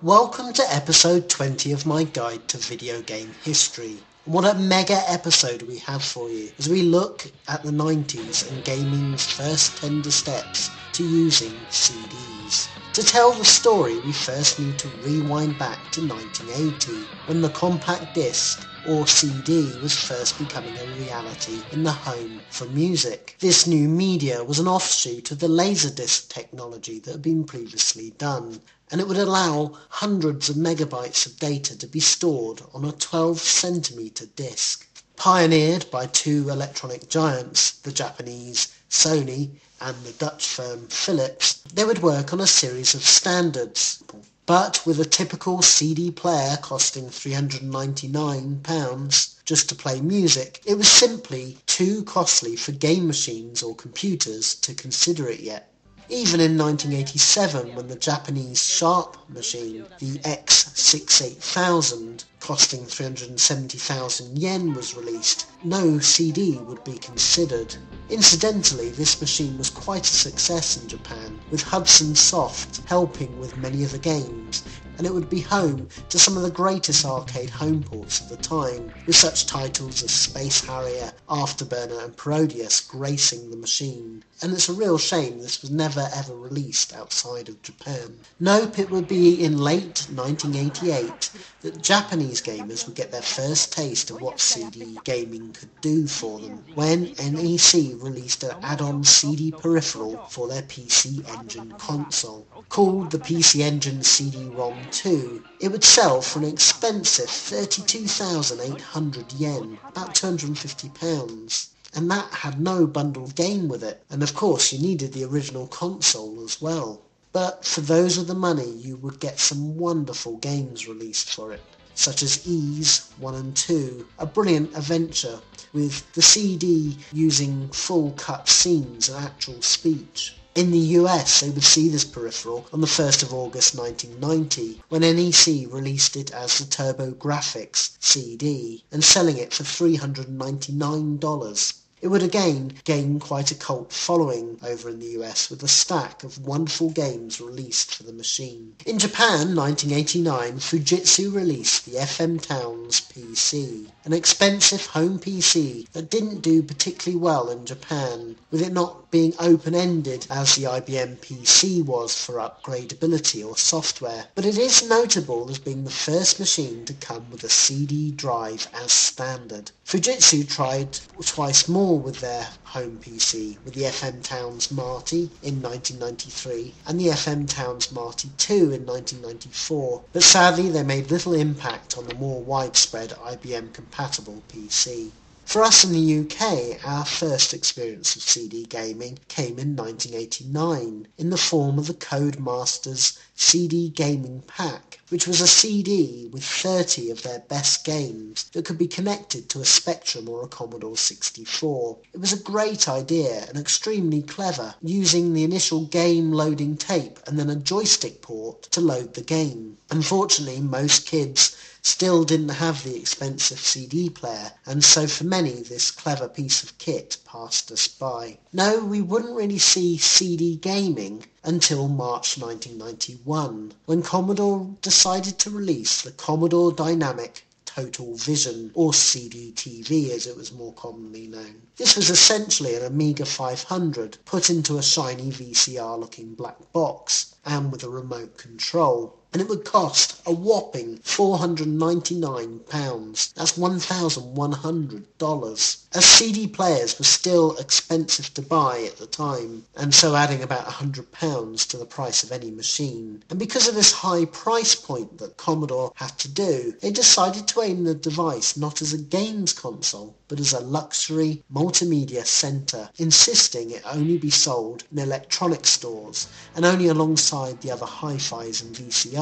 Welcome to episode 20 of my guide to video game history. What a mega episode we have for you as we look at the 90s and gaming's first tender steps to using CDs. To tell the story, we first need to rewind back to 1980, when the compact disc, or CD, was first becoming a reality in the home for music. This new media was an offshoot of the Laserdisc technology that had been previously done, and it would allow hundreds of megabytes of data to be stored on a 12-centimetre disc. Pioneered by two electronic giants, the Japanese Sony and the Dutch firm Philips, they would work on a series of standards. But with a typical CD player costing £399 just to play music, it was simply too costly for game machines or computers to consider it yet. Even in 1987, when the Japanese Sharp machine, the X68000, costing 370,000 yen was released, no CD would be considered. Incidentally, this machine was quite a success in Japan, with Hudson Soft helping with many of the games, and it would be home to some of the greatest arcade home ports of the time, with such titles as Space Harrier, Afterburner and Parodius gracing the machine. And it's a real shame this was never ever released outside of Japan. Nope, it would be in late 1988 that Japanese gamers would get their first taste of what CD gaming could do for them, when NEC released an add-on CD peripheral for their PC Engine console. Called the PC Engine CD-ROM 2, it would sell for an expensive 32,800 yen, about £250, and that had no bundled game with it, and of course you needed the original console as well. But for those with the money, you would get some wonderful games released for it, such as Ys 1 and 2, a brilliant adventure with the CD using full cut scenes and actual speech. In the US, they would see this peripheral on the 1st of August 1990, when NEC released it as the TurboGrafx CD, and selling it for $399. It would again gain quite a cult following over in the US, with a stack of wonderful games released for the machine. In Japan, 1989, Fujitsu released the FM Towns PC, an expensive home PC that didn't do particularly well in Japan, with it not being open-ended as the IBM PC was for upgradability or software, but it is notable as being the first machine to come with a CD drive as standard. Fujitsu tried twice more with their home PC, with the FM Towns Marty in 1993 and the FM Towns Marty II in 1994, but sadly they made little impact on the more widespread IBM-compatible PC. For us in the UK, our first experience of CD gaming came in 1989, in the form of the Codemasters CD Gaming Pack, which was a CD with 30 of their best games that could be connected to a Spectrum or a Commodore 64. It was a great idea and extremely clever, using the initial game loading tape and then a joystick port to load the game. Unfortunately, most kids still didn't have the expensive CD player, and so for many this clever piece of kit passed us by. No, we wouldn't really see CD gaming until March 1991, when Commodore decided to release the Commodore Dynamic Total Vision, or CDTV as it was more commonly known. This was essentially an Amiga 500 put into a shiny VCR-looking black box, and with a remote control. And it would cost a whopping £499, that's $1,100, as CD players were still expensive to buy at the time, and so adding about £100 to the price of any machine. And because of this high price point that Commodore had to do, they decided to aim the device not as a games console, but as a luxury multimedia centre, insisting it only be sold in electronic stores, and only alongside the other hi-fis and VCRs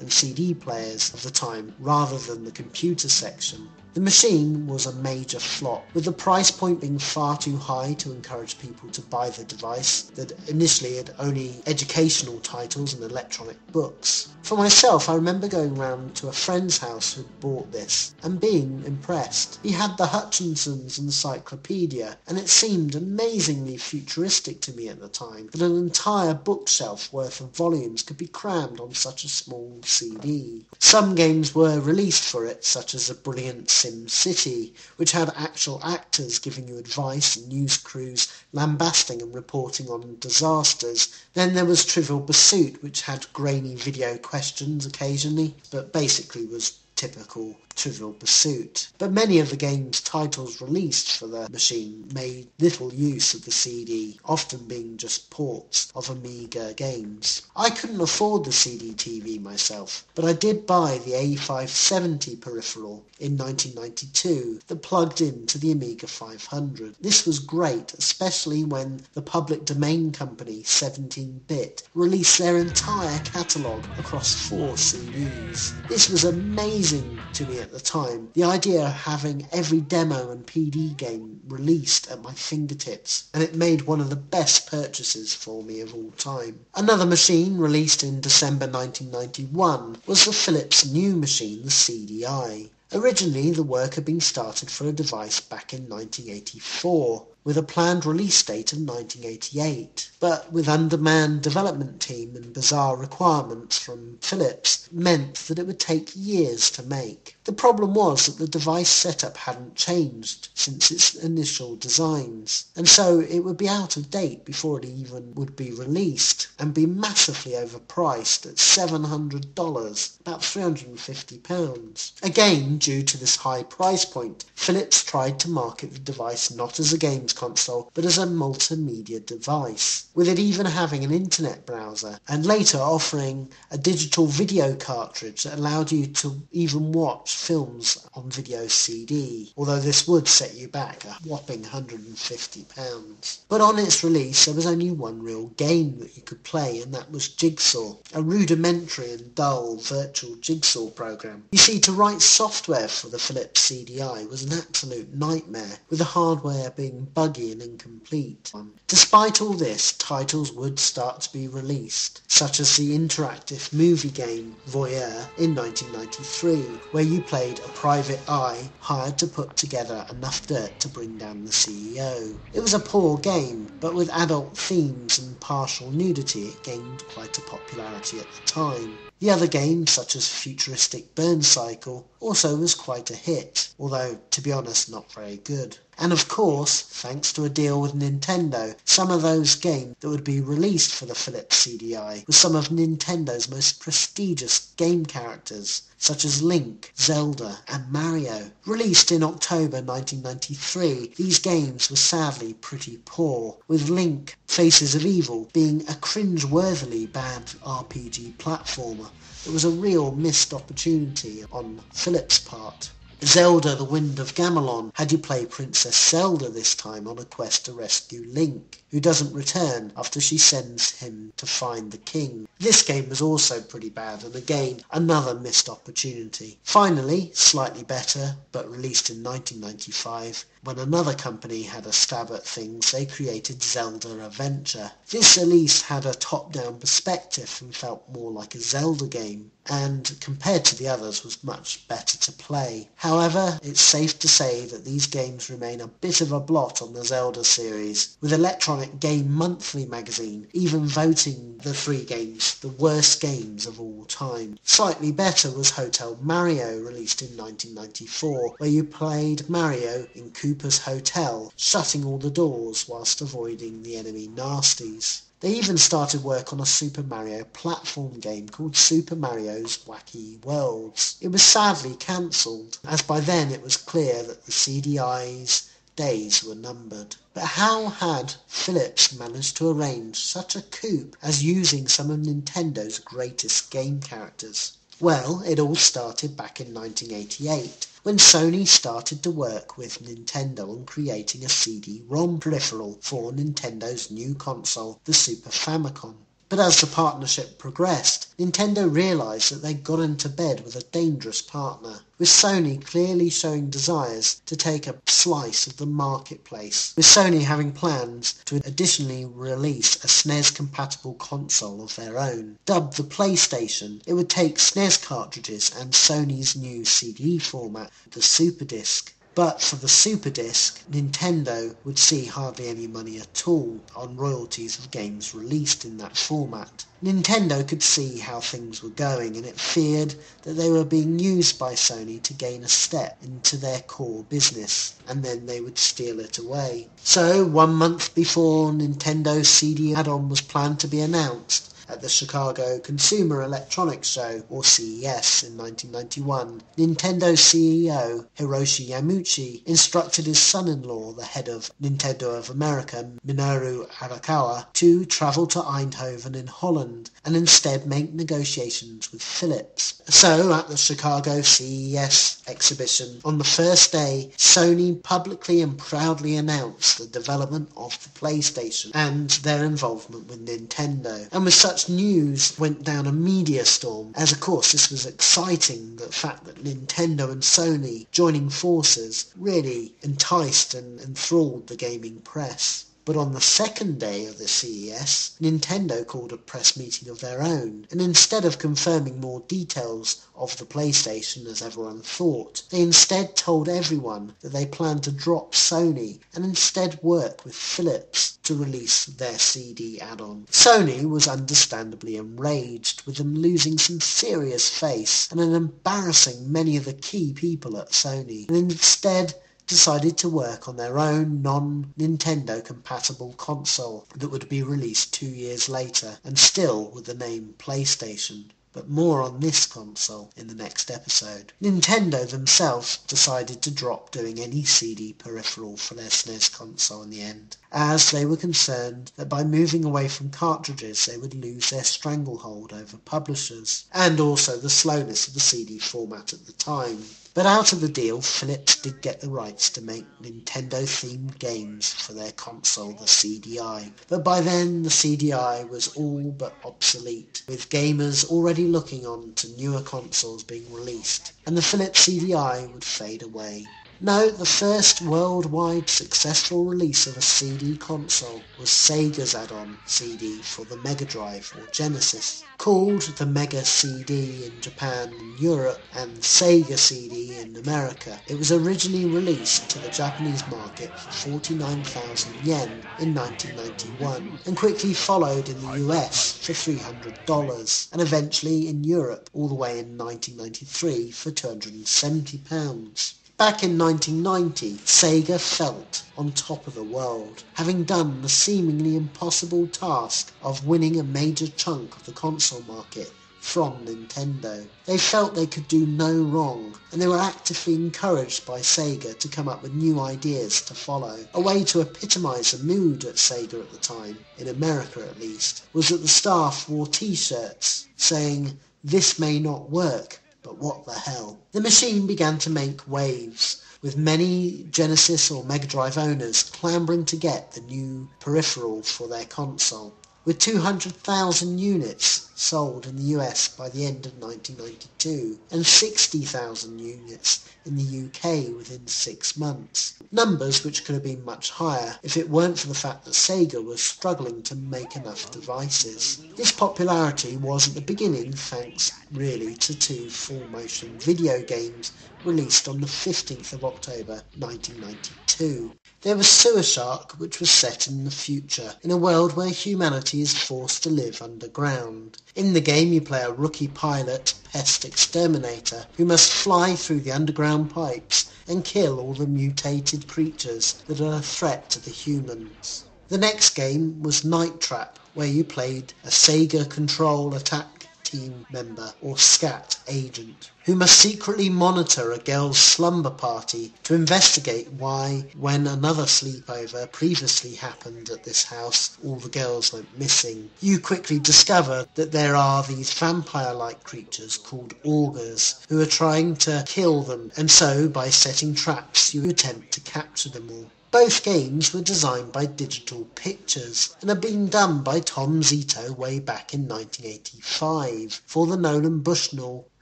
and CD players of the time, rather than the computer section. The machine was a major flop, with the price point being far too high to encourage people to buy the device that initially had only educational titles and electronic books. For myself, I remember going round to a friend's house who'd bought this and being impressed. He had the Hutchinson's encyclopedia, and it seemed amazingly futuristic to me at the time that an entire bookshelf worth of volumes could be crammed on such a small CD. Some games were released for it, such as a brilliant Sim City, which had actual actors giving you advice and news crews lambasting and reporting on disasters. Then there was Trivial Pursuit, which had grainy video questions occasionally, but basically was typical Trivial Pursuit. But many of the game's titles released for the machine made little use of the CD, often being just ports of Amiga games. I couldn't afford the CD TV myself, but I did buy the A570 peripheral in 1992 that plugged into the Amiga 500. This was great, especially when the public domain company 17-Bit released their entire catalogue across 4 CDs. This was amazing to me at the time, the idea of having every demo and PD game released at my fingertips, and it made one of the best purchases for me of all time. Another machine released in December 1991 was the Philips new machine, the CDI. Originally, the work had been started for a device back in 1984, with a planned release date of 1988. But with undermanned development team and bizarre requirements from Philips, meant that it would take years to make. The problem was that the device setup hadn't changed since its initial designs, and so it would be out of date before it even would be released, and be massively overpriced at $700, about £350. Again, due to this high price point, Philips tried to market the device not as a games console, but as a multimedia device, with it even having an internet browser, and later offering a digital video cartridge that allowed you to even watch films on video CD, although this would set you back a whopping £150. But on its release, there was only one real game that you could play, and that was Jigsaw, a rudimentary and dull virtual jigsaw program. You see, to write software for the Philips CDI was an absolute nightmare, with the hardware being buggy and incomplete. Despite all this, titles would start to be released, such as the interactive movie game Voyeur in 1993, where you played a private eye hired to put together enough dirt to bring down the CEO. It was a poor game, but with adult themes and partial nudity, it gained quite a popularity at the time. The other games, such as futuristic Burn Cycle, also was quite a hit, although, to be honest, not very good. And of course, thanks to a deal with Nintendo, some of those games that would be released for the Philips CDI were some of Nintendo's most prestigious game characters, such as Link, Zelda, and Mario. Released in October 1993, these games were sadly pretty poor, with Link, Faces of Evil being a cringe-worthily bad RPG platformer. It was a real missed opportunity on Philips' part. Zelda the Wind of Gamelon had you play Princess Zelda this time on a quest to rescue Link, who doesn't return after she sends him to find the king. This game was also pretty bad, and again, another missed opportunity. Finally, slightly better, but released in 1995, when another company had a stab at things, they created Zelda Adventure. This at least had a top-down perspective and felt more like a Zelda game, and compared to the others was much better to play. However, it's safe to say that these games remain a bit of a blot on the Zelda series, with Electronic Game Monthly magazine even voting the 3 games the worst games of all time. Slightly better was Hotel Mario, released in 1994, where you played Mario in Koopa's hotel, shutting all the doors whilst avoiding the enemy nasties. They even started work on a Super Mario platform game called Super Mario's Wacky Worlds. It was sadly cancelled, as by then it was clear that the CDI's days were numbered. But how had Philips managed to arrange such a coup as using some of Nintendo's greatest game characters? Well, it all started back in 1988, when Sony started to work with Nintendo on creating a CD-ROM peripheral for Nintendo's new console, the Super Famicom. But as the partnership progressed, Nintendo realised that they'd got into bed with a dangerous partner, with Sony clearly showing desires to take a slice of the marketplace, with Sony having plans to additionally release a SNES-compatible console of their own. Dubbed the PlayStation, it would take SNES cartridges and Sony's new CD format, the SuperDisc. But for the SuperDisc, Nintendo would see hardly any money at all on royalties of games released in that format. Nintendo could see how things were going, and it feared that they were being used by Sony to gain a step into their core business, and then they would steal it away. So, 1 month before Nintendo's CD add-on was planned to be announced, at the Chicago Consumer Electronics Show, or CES, in 1991, Nintendo CEO Hiroshi Yamauchi instructed his son-in-law, the head of Nintendo of America, Minoru Arakawa, to travel to Eindhoven in Holland and instead make negotiations with Philips. So, at the Chicago CES exhibition, on the first day, Sony publicly and proudly announced the development of the PlayStation and their involvement with Nintendo, and with such news went down a media storm, as of course this was exciting. The fact that Nintendo and Sony joining forces really enticed and enthralled the gaming press. But on the second day of the CES, Nintendo called a press meeting of their own, and instead of confirming more details of the PlayStation as everyone thought, they instead told everyone that they planned to drop Sony and instead work with Philips to release their CD add-on. Sony was understandably enraged, with them losing some serious face and an embarrassing many of the key people at Sony, and instead decided to work on their own non-Nintendo compatible console that would be released 2 years later, and still with the name PlayStation. But more on this console in the next episode. Nintendo themselves decided to drop doing any CD peripheral for their SNES console in the end, as they were concerned that by moving away from cartridges they would lose their stranglehold over publishers, and also the slowness of the CD format at the time. But out of the deal, Philips did get the rights to make Nintendo-themed games for their console, the CDI. But by then, the CDI was all but obsolete, with gamers already looking on to newer consoles being released, and the Philips CDI would fade away. No, the first worldwide successful release of a CD console was Sega's add-on CD for the Mega Drive, or Genesis, called the Mega CD in Japan and Europe, and Sega CD in America. It was originally released to the Japanese market for 49,000 yen in 1991, and quickly followed in the US for $300, and eventually in Europe all the way in 1993 for £270. Back in 1990, Sega felt on top of the world, having done the seemingly impossible task of winning a major chunk of the console market from Nintendo. They felt they could do no wrong, and they were actively encouraged by Sega to come up with new ideas to follow. A way to epitomise the mood at Sega at the time, in America at least, was that the staff wore t-shirts saying, "This may not work, but what the hell." The machine began to make waves, with many Genesis or Mega Drive owners clambering to get the new peripheral for their console, with 200,000 units sold in the US by the end of 1992, and 60,000 units in the UK within 6 months. Numbers which could have been much higher if it weren't for the fact that Sega was struggling to make enough devices. This popularity was at the beginning thanks really to 2 full-motion video games released on the 15th of October 1992. There was Sewer Shark, which was set in the future, in a world where humanity is forced to live underground. In the game you play a rookie pilot, Pest Exterminator, who must fly through the underground pipes and kill all the mutated creatures that are a threat to the humans. The next game was Night Trap, where you played a Sega Control Attack Team member, or SCAT agent, who must secretly monitor a girl's slumber party to investigate why, when another sleepover previously happened at this house, all the girls went missing. You quickly discover that there are these vampire-like creatures called augurs who are trying to kill them, and so by setting traps you attempt to capture them all. Both games were designed by Digital Pictures and had been done by Tom Zito way back in 1985 for the Nolan Bushnell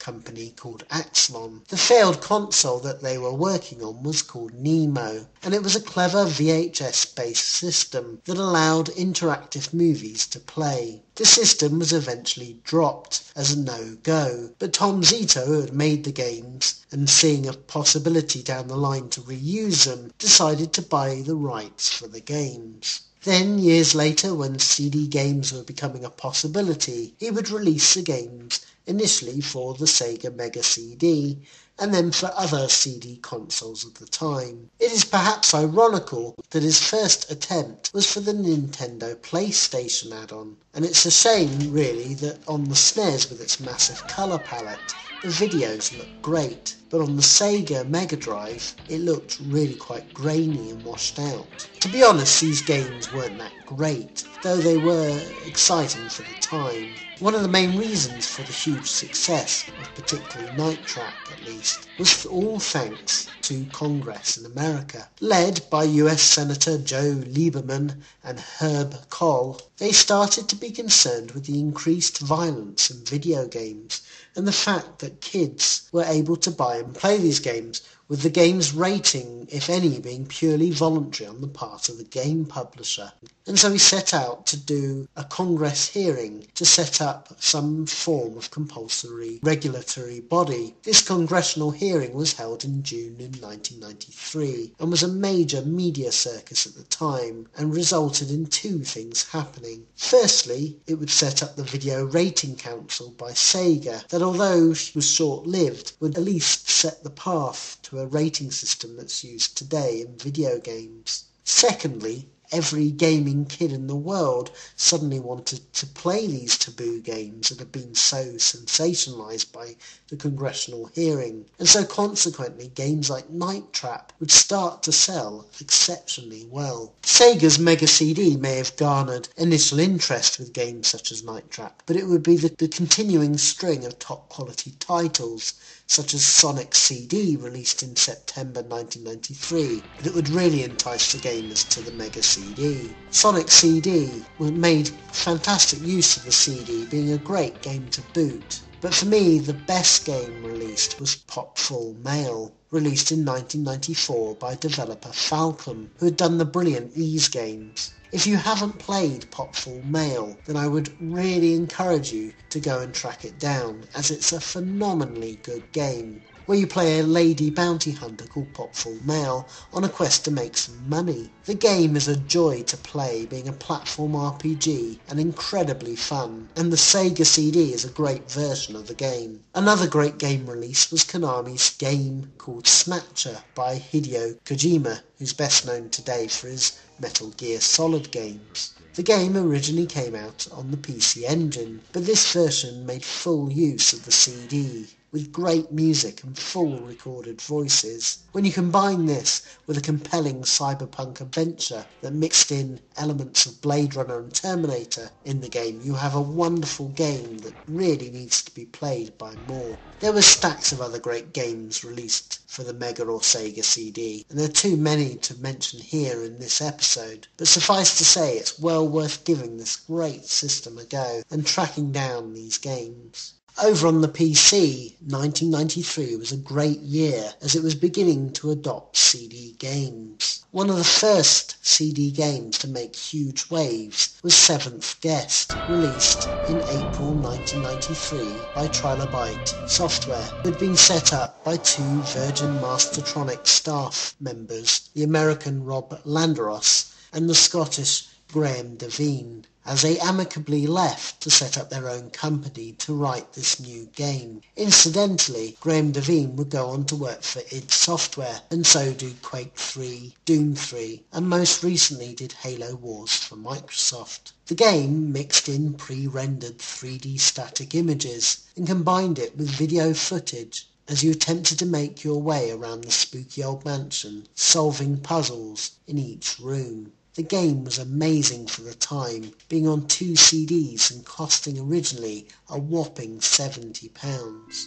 company called Axlon. The failed console that they were working on was called Nemo, and it was a clever VHS-based system that allowed interactive movies to play. The system was eventually dropped as a no-go, but Tom Zito, who had made the games and seeing a possibility down the line to reuse them, decided to buy the rights for the games. Then, years later, when CD games were becoming a possibility, he would release the games initially for the Sega Mega CD, and then for other CD consoles of the time. It is perhaps ironical that his first attempt was for the Nintendo PlayStation add-on, and it's a shame, really, that on the SNES with its massive colour palette, the videos look great, but on the Sega Mega Drive, it looked really quite grainy and washed out. To be honest, these games weren't that great, though they were exciting for the time. One of the main reasons for the huge success of particularly Night Trap, at least, was all thanks to Congress in America. Led by US Senator Joe Lieberman and Herb Kohl, they started to be concerned with the increased violence in video games and the fact that kids were able to buy and play these games, with the game's rating, if any, being purely voluntary on the part of the game publisher. And so he set out to do a Congress hearing to set up some form of compulsory regulatory body. This congressional hearing was held in June in 1993 and was a major media circus at the time and resulted in two things happening. Firstly, it would set up the Video Rating Council by Sega that, although it was short-lived, would at least set the path to a rating system that's used today in video games. Secondly, every gaming kid in the world suddenly wanted to play these taboo games that had been so sensationalized by the congressional hearing, and so consequently games like Night Trap would start to sell exceptionally well. Sega's Mega CD may have garnered initial interest with games such as Night Trap, but it would be the continuing string of top quality titles such as Sonic CD, released in September 1993, that would really entice the gamers to the Mega CD. Sonic CD made fantastic use of the CD, being a great game to boot. But for me, the best game released was Popful Mail, released in 1994 by developer Falcom, who had done the brilliant Ys games. If you haven't played Popful Mail, then I would really encourage you to go and track it down, as it's a phenomenally good game, where you play a lady bounty hunter called Popful Mail on a quest to make some money. The game is a joy to play, being a platform RPG and incredibly fun, and the Sega CD is a great version of the game. Another great game release was Konami's game called Snatcher by Hideo Kojima, who's best known today for his Metal Gear Solid games. The game originally came out on the PC Engine, but this version made full use of the CD, with great music and full recorded voices. When you combine this with a compelling cyberpunk adventure that mixed in elements of Blade Runner and Terminator in the game, you have a wonderful game that really needs to be played by more. There were stacks of other great games released for the Mega or Sega CD, and there are too many to mention here in this episode, but suffice to say it's well worth giving this great system a go and tracking down these games. Over on the PC, 1993 was a great year as it was beginning to adopt CD games. One of the first CD games to make huge waves was Seventh Guest, released in April 1993 by Trilobite Software, who had been set up by two Virgin Mastertronic staff members, the American Rob Landeros and the Scottish Graeme Devine, as they amicably left to set up their own company to write this new game. Incidentally, Graeme Devine would go on to work for id Software, and so do Quake 3, Doom 3, and most recently did Halo Wars for Microsoft. The game mixed in pre-rendered 3D static images and combined it with video footage as you attempted to make your way around the spooky old mansion, solving puzzles in each room. The game was amazing for the time, being on two CDs and costing originally a whopping £70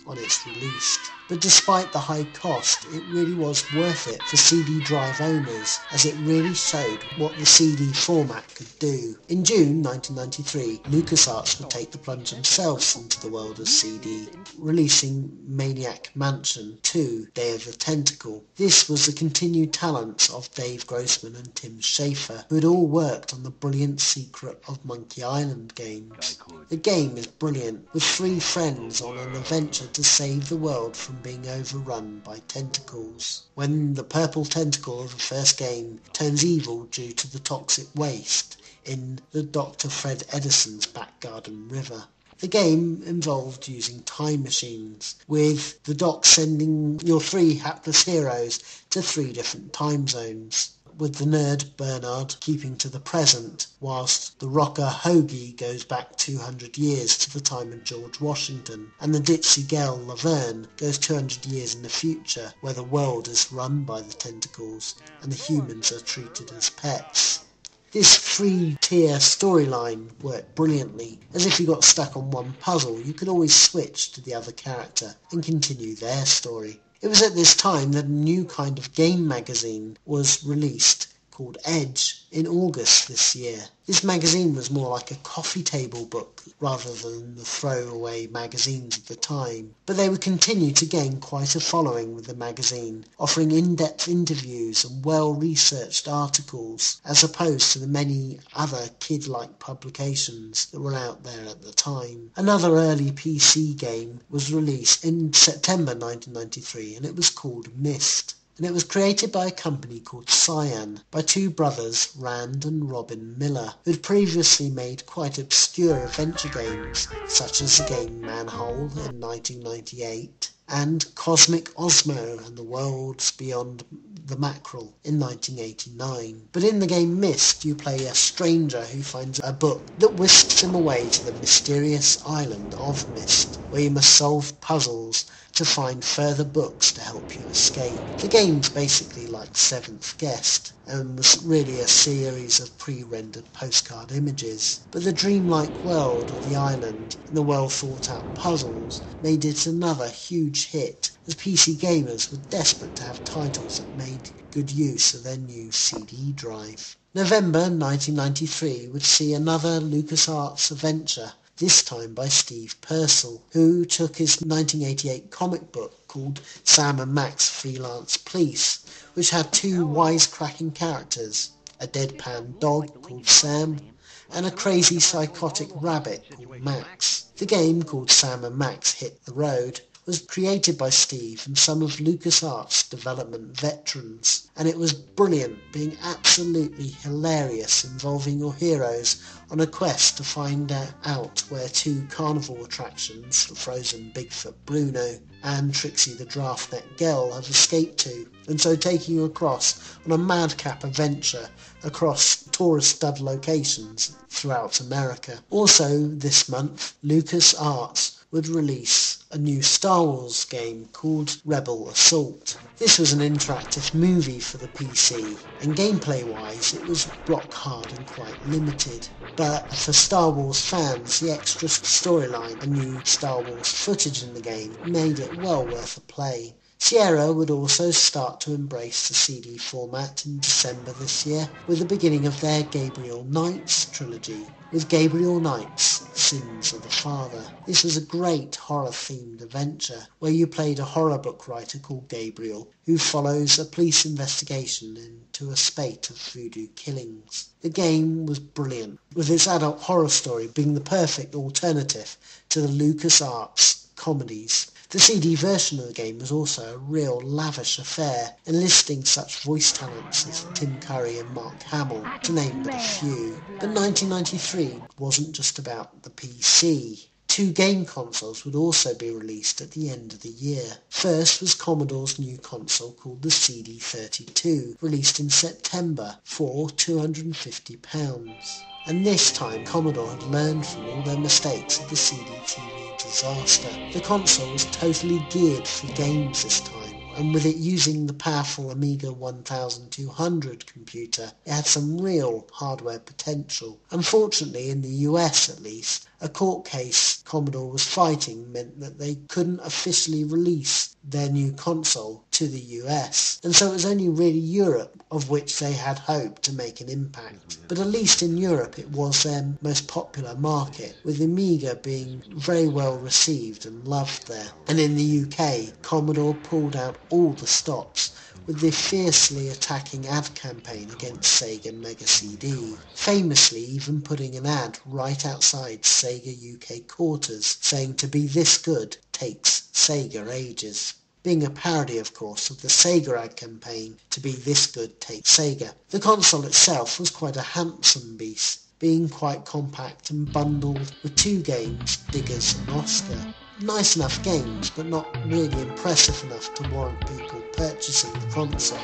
on its release. But despite the high cost, it really was worth it for CD drive owners, as it really showed what the CD format could do. In June 1993, LucasArts would take the plunge themselves into the world of CD, releasing Maniac Mansion 2, Day of the Tentacle. This was the continued talents of Dave Grossman and Tim Schafer, who had all worked on the brilliant Secret of Monkey Island games. The game is brilliant, with three friends on an adventure to save the world from being overrun by tentacles. When the purple tentacle of the first game turns evil due to the toxic waste in the Dr. Fred Edison's back garden river. The game involved using time machines, with the doc sending your three hapless heroes to three different time zones, with the nerd Bernard keeping to the present, whilst the rocker Hoagie goes back 200 years to the time of George Washington, and the ditzy gal Laverne goes 200 years in the future, where the world is run by the tentacles and the humans are treated as pets. This three-tier storyline worked brilliantly, as if you got stuck on one puzzle, you could always switch to the other character and continue their story. It was at this time that a new kind of game magazine was released, called Edge, in August this year. This magazine was more like a coffee table book rather than the throwaway magazines of the time, but they would continue to gain quite a following with the magazine, offering in-depth interviews and well-researched articles, as opposed to the many other kid-like publications that were out there at the time. Another early PC game was released in September 1993, and it was called Myst. And it was created by a company called Cyan, by two brothers, Rand and Robin Miller, who had previously made quite obscure adventure games, such as the game Manhole in 1998, and Cosmic Osmo and the Worlds Beyond the Mackerel in 1989. But in the game Myst, you play a stranger who finds a book that whisks him away to the mysterious island of Myst, where you must solve puzzles to find further books to help you escape. The game's basically like Seventh Guest, and was really a series of pre-rendered postcard images, but the dreamlike world of the island and the well-thought-out puzzles made it another huge hit, as PC gamers were desperate to have titles that made good use of their new CD drive. November 1993 would see another LucasArts adventure, this time by Steve Purcell, who took his 1988 comic book called Sam and Max Freelance Police, which had two wisecracking characters, a deadpan dog called Sam, and a crazy psychotic rabbit called Max. The game, called Sam and Max Hit the Road, was created by Steve and some of LucasArts development veterans, and it was brilliant, being absolutely hilarious, involving your heroes on a quest to find out where two carnival attractions, the frozen Bigfoot Bruno and Trixie the Draftnet Girl, have escaped to, and so taking you across on a madcap adventure across tourist-dud locations throughout America. Also this month, LucasArts would release a new Star Wars game called Rebel Assault. This was an interactive movie for the PC, and gameplay-wise it was block hard and quite limited. But for Star Wars fans, the extra storyline and new Star Wars footage in the game made it well worth a play. Sierra would also start to embrace the CD format in December this year, with the beginning of their Gabriel Knights trilogy, with Gabriel Knights, Sins of the Father. This was a great horror-themed adventure, where you played a horror book writer called Gabriel, who follows a police investigation into a spate of voodoo killings. The game was brilliant, with its adult horror story being the perfect alternative to the LucasArts comedies. The CD version of the game was also a real lavish affair, enlisting such voice talents as Tim Curry and Mark Hamill, to name but a few. But 1993 wasn't just about the PC. Two game consoles would also be released at the end of the year. First was Commodore's new console called the CD32, released in September for £250. And this time Commodore had learned from all their mistakes of the CD TV disaster. The console was totally geared for games this time, and with it using the powerful Amiga 1200 computer, it had some real hardware potential. Unfortunately, in the US at least, a court case Commodore was fighting meant that they couldn't officially release their new console to the US, and so it was only really Europe of which they had hoped to make an impact. But at least in Europe it was their most popular market, with the Amiga being very well received and loved there. And in the UK, Commodore pulled out all the stops with the fiercely attacking ad campaign against Sega Mega CD, famously even putting an ad right outside Sega UK quarters saying "to be this good takes Sega ages," being a parody, of course, of the Sega ad campaign "to be this good takes Sega." The console itself was quite a handsome beast, being quite compact and bundled with two games, Diggers and Oscar. Nice enough games, but not really impressive enough to warrant people purchasing the console.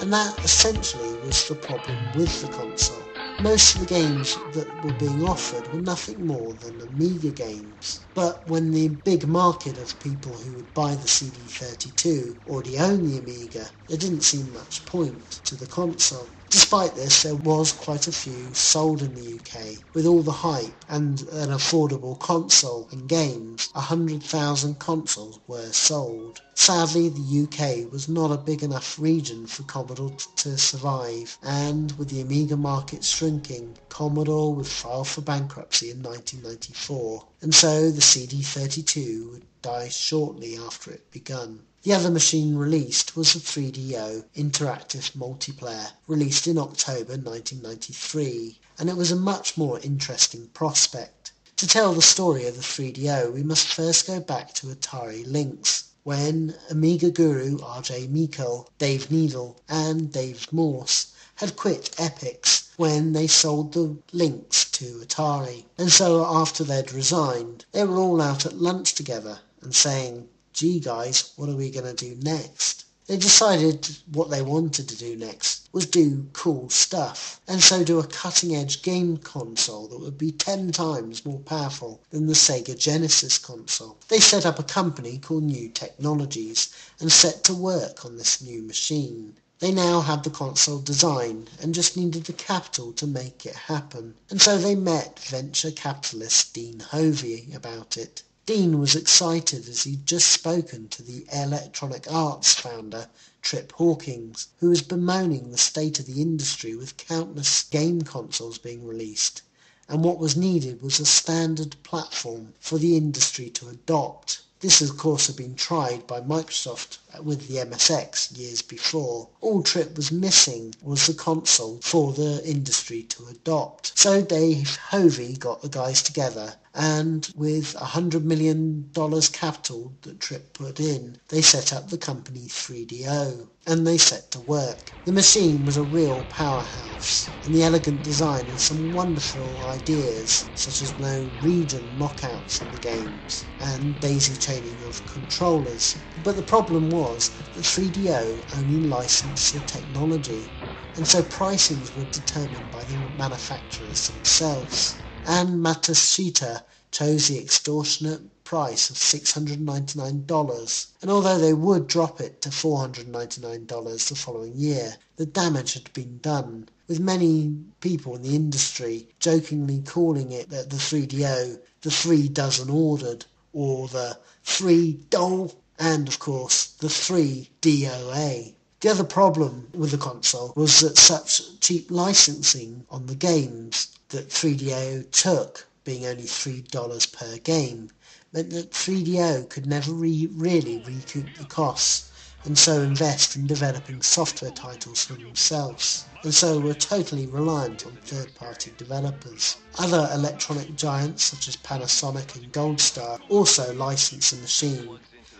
And that essentially was the problem with the console. Most of the games that were being offered were nothing more than Amiga games. But when the big market of people who would buy the CD32 already owned the Amiga, there didn't seem much point to the console. Despite this, there was quite a few sold in the UK. With all the hype and an affordable console and games, 100,000 consoles were sold. Sadly, the UK was not a big enough region for Commodore to survive, and with the Amiga market shrinking, Commodore would file for bankruptcy in 1994, and so the CD32 would die shortly after it begun. The other machine released was the 3DO Interactive Multiplayer, released in October 1993, and it was a much more interesting prospect. To tell the story of the 3DO, we must first go back to Atari Lynx, when Amiga guru R.J. Meikle, Dave Needle, and Dave Morse had quit Epyx when they sold the Lynx to Atari. And so after they'd resigned, they were all out at lunch together and saying, "Gee guys, what are we going to do next?" They decided what they wanted to do next was do cool stuff, and so do a cutting-edge game console that would be 10 times more powerful than the Sega Genesis console. They set up a company called New Technologies and set to work on this new machine. They now had the console designed and just needed the capital to make it happen, and so they met venture capitalist Dean Hovey about it. Dean was excited as he'd just spoken to the Electronic Arts founder, Trip Hawkins, who was bemoaning the state of the industry with countless game consoles being released, and what was needed was a standard platform for the industry to adopt. This, of course, had been tried by Microsoft with the MSX years before. All Trip was missing was the console for the industry to adopt. So Dave Hovey got the guys together, and with $100 million capital that Trip put in, they set up the company 3DO, and they set to work. The machine was a real powerhouse, and the elegant design had some wonderful ideas, such as no region knockouts in the games, and daisy chaining of controllers. But the problem was that 3DO only licensed the technology, and so pricings were determined by the manufacturers themselves. And Matsushita chose the extortionate price of $699, and although they would drop it to $499 the following year, the damage had been done, with many people in the industry jokingly calling it that the 3DO, the 3 dozen ordered, or the 3 doll, and of course the 3 DOA. The other problem with the console was that such cheap licensing on the games that 3DO took, being only $3 per game, meant that 3DO could never really recoup the costs, and so invest in developing software titles for themselves, and so were totally reliant on third-party developers. Other electronic giants such as Panasonic and Goldstar also licensed the machine,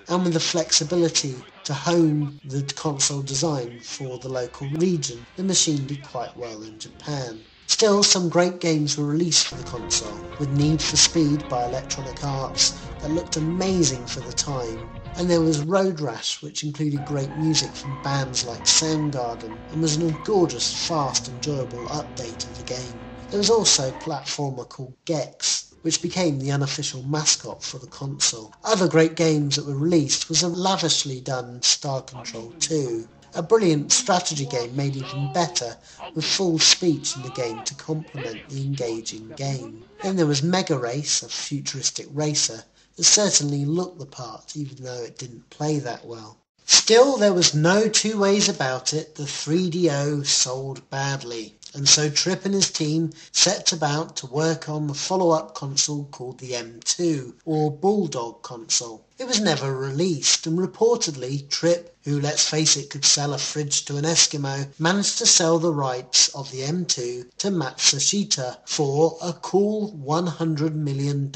and with the flexibility to hone the console design for the local region, the machine did quite well in Japan. Still, some great games were released for the console, with Need for Speed by Electronic Arts that looked amazing for the time, and there was Road Rash, which included great music from bands like Soundgarden and was a gorgeous, fast, enjoyable update of the game. There was also a platformer called Gex, which became the unofficial mascot for the console. Other great games that were released was a lavishly done Star Control 2, a brilliant strategy game made even better with full speech in the game to complement the engaging game. Then there was Mega Race, a futuristic racer that certainly looked the part even though it didn't play that well. Still, there was no two ways about it, the 3DO sold badly, and so Tripp and his team set about to work on the follow-up console called the M2, or Bulldog console. It was never released, and reportedly Tripp, who let's face it could sell a fridge to an Eskimo, managed to sell the rights of the M2 to Matsushita for a cool $100 million,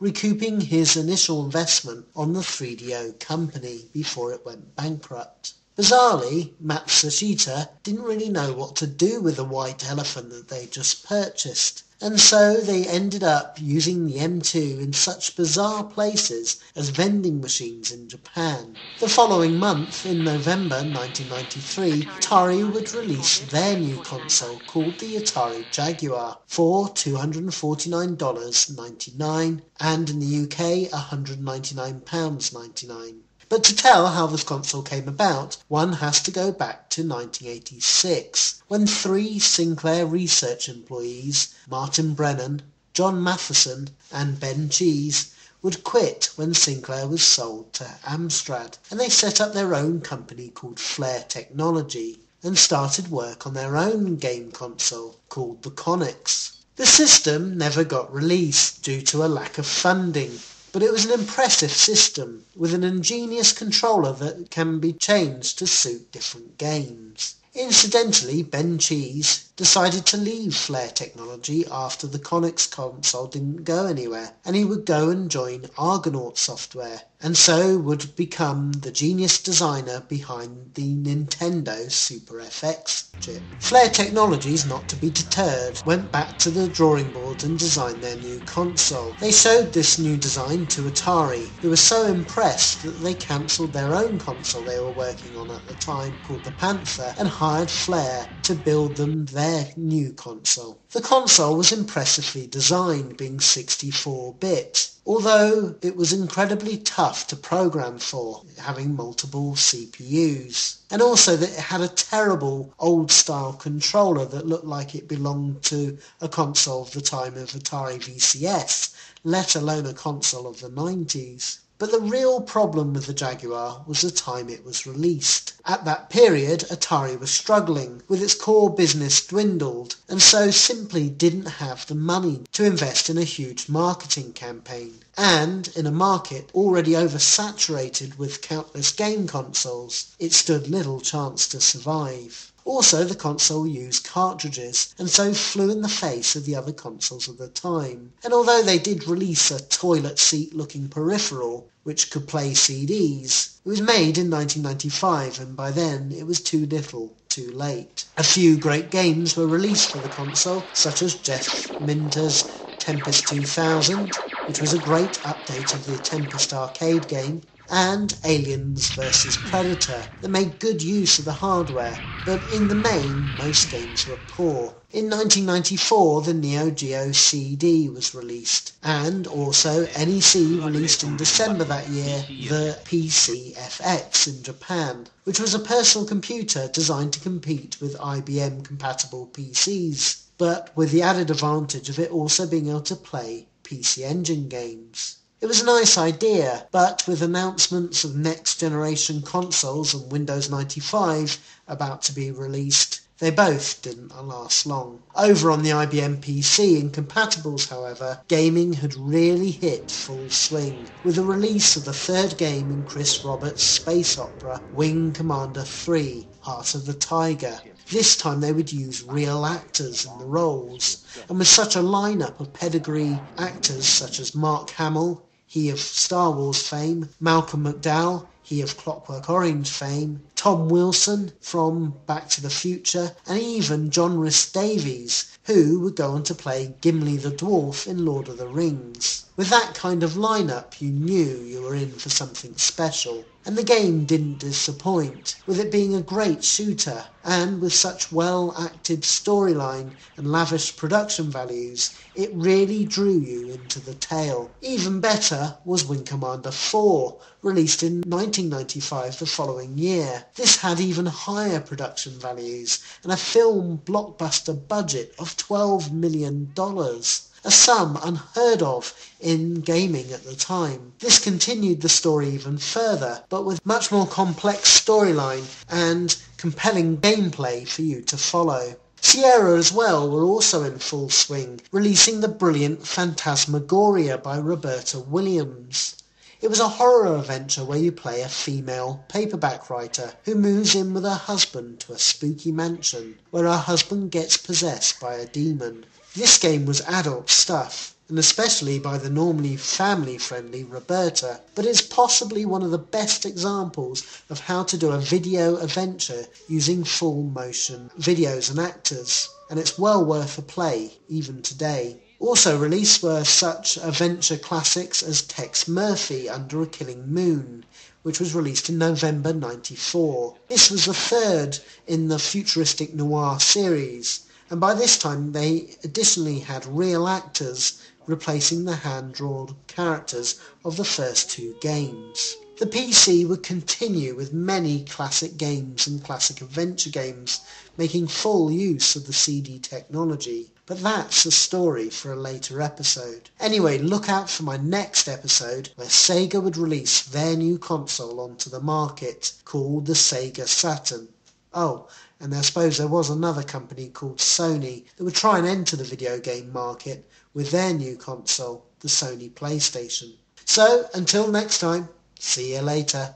recouping his initial investment on the 3DO company before it went bankrupt. Bizarrely, Matsushita didn't really know what to do with the white elephant that they just purchased, and so they ended up using the M2 in such bizarre places as vending machines in Japan. The following month, in November 1993, Atari would release their new console called the Atari Jaguar for $249.99 and in the UK £199.99. But to tell how this console came about, one has to go back to 1986, when three Sinclair research employees, Martin Brennan, John Matheson and Ben Cheese, would quit when Sinclair was sold to Amstrad, and they set up their own company called Flare Technology, and started work on their own game console called the Conix. The system never got released due to a lack of funding, but it was an impressive system, with an ingenious controller that can be changed to suit different games. Incidentally, Ben Cheese decided to leave Flare Technology after the Conix console didn't go anywhere, and he would go and join Argonaut Software, and so would become the genius designer behind the Nintendo Super FX chip. Flare Technologies, not to be deterred, went back to the drawing board and designed their new console. They showed this new design to Atari, who were so impressed that they cancelled their own console they were working on at the time, called the Panther, and hired Flare to build them their new console. The console was impressively designed, being 64-bit, although it was incredibly tough to program for, having multiple CPUs. And also that it had a terrible old-style controller that looked like it belonged to a console of the time of Atari VCS, let alone a console of the 90s. But the real problem with the Jaguar was the time it was released. At that period, Atari was struggling, with its core business dwindled, and so simply didn't have the money to invest in a huge marketing campaign, and in a market already oversaturated with countless game consoles, it stood little chance to survive. Also, the console used cartridges, and so flew in the face of the other consoles of the time. And although they did release a toilet seat-looking peripheral, which could play CDs, it was made in 1995, and by then it was too little, too late. A few great games were released for the console, such as Jeff Minter's Tempest 2000, which was a great update of the Tempest arcade game, and Aliens vs Predator that made good use of the hardware, but in the main most games were poor. In 1994 the Neo Geo CD was released, and also NEC released in December that year the PC FX in Japan, which was a personal computer designed to compete with IBM compatible PCs, but with the added advantage of it also being able to play PC Engine games. It was a nice idea, but with announcements of next-generation consoles and Windows 95 about to be released, they both didn't last long. Over on the IBM PC and compatibles, however, gaming had really hit full swing, with the release of the third game in Chris Roberts' space opera, Wing Commander 3, Heart of the Tiger. This time they would use real actors in the roles, and with such a lineup of pedigree actors such as Mark Hamill, he of Star Wars fame, Malcolm McDowell, he of Clockwork Orange fame, Tom Wilson from Back to the Future, and even John Rhys-Davies, who would go on to play Gimli the Dwarf in Lord of the Rings. With that kind of lineup, you knew you were in for something special. and the game didn't disappoint, with it being a great shooter, and with such well-acted storyline and lavish production values, it really drew you into the tale. Even better was Wing Commander 4, released in 1995 the following year. This had even higher production values, and a film blockbuster budget of $12 million. A sum unheard of in gaming at the time. This continued the story even further, but with much more complex storyline and compelling gameplay for you to follow. Sierra as well were also in full swing, releasing the brilliant Phantasmagoria by Roberta Williams. It was a horror adventure where you play a female paperback writer who moves in with her husband to a spooky mansion, where her husband gets possessed by a demon. This game was adult stuff, and especially by the normally family-friendly Roberta, but it's possibly one of the best examples of how to do a video adventure using full motion videos and actors, and it's well worth a play, even today. Also released were such adventure classics as Tex Murphy Under a Killing Moon, which was released in November 1994. This was the third in the futuristic noir series, and by this time they additionally had real actors replacing the hand-drawn characters of the first two games. The PC would continue with many classic games and classic adventure games, making full use of the CD technology. But that's a story for a later episode. Anyway, look out for my next episode where Sega would release their new console onto the market called the Sega Saturn. Oh, and I suppose there was another company called Sony that would try and enter the video game market with their new console, the Sony PlayStation. So, until next time, see you later.